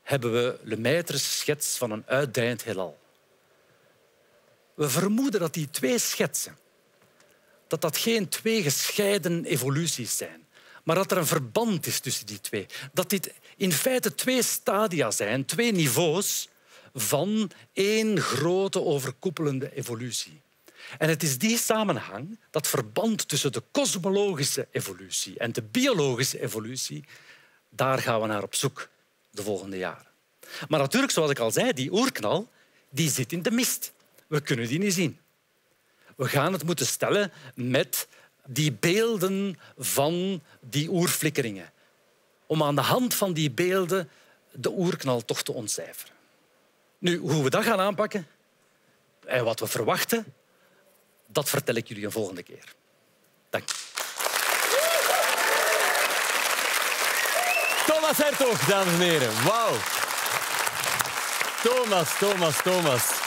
hebben we Lemaître's schets van een uitdijend heelal. We vermoeden dat die twee schetsen dat dat geen twee gescheiden evoluties zijn, maar dat er een verband is tussen die twee. Dat dit in feite twee stadia zijn, twee niveaus van één grote overkoepelende evolutie. En het is die samenhang, dat verband tussen de kosmologische evolutie en de biologische evolutie, daar gaan we naar op zoek de volgende jaren. Maar natuurlijk, zoals ik al zei, die oerknal die zit in de mist. We kunnen die niet zien. We gaan het moeten stellen met die beelden van die oerflikkeringen. Om aan de hand van die beelden de oerknal toch te ontcijferen. Nu, hoe we dat gaan aanpakken en wat we verwachten, dat vertel ik jullie een volgende keer. Dank je. Thomas Hertog, dames en heren. Wauw. Thomas, Thomas, Thomas.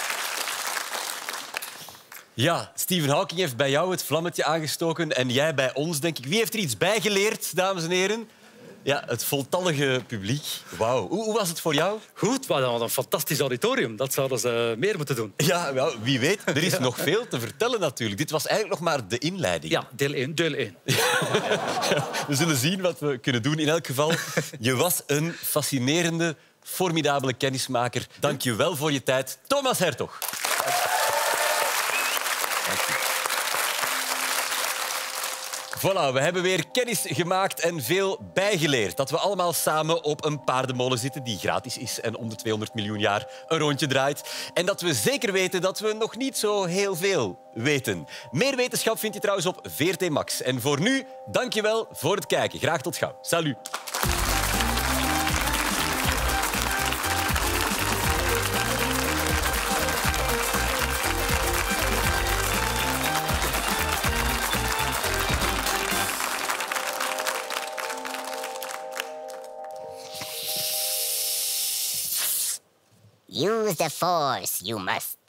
Ja, Stephen Hawking heeft bij jou het vlammetje aangestoken en jij bij ons, denk ik. Wie heeft er iets bij geleerd, dames en heren? Ja, het voltallige publiek. Wauw. Hoe, hoe was het voor jou? Goed, wat een fantastisch auditorium. Dat zouden ze meer moeten doen. Ja, nou, wie weet. Er is ja. nog veel te vertellen natuurlijk. Dit was eigenlijk nog maar de inleiding. Ja, deel één. Deel één. Ja. Ja, we zullen zien wat we kunnen doen. In elk geval, je was een fascinerende, formidabele kennismaker. Dank je wel voor je tijd, Thomas Hertog. Dank je. Voilà, we hebben weer kennis gemaakt en veel bijgeleerd. Dat we allemaal samen op een paardenmolen zitten die gratis is en om de tweehonderd miljoen jaar een rondje draait. En dat we zeker weten dat we nog niet zo heel veel weten. Meer wetenschap vind je trouwens op V R T Max. En voor nu, dank je wel voor het kijken. Graag tot gauw. Salut. Use the force, you must.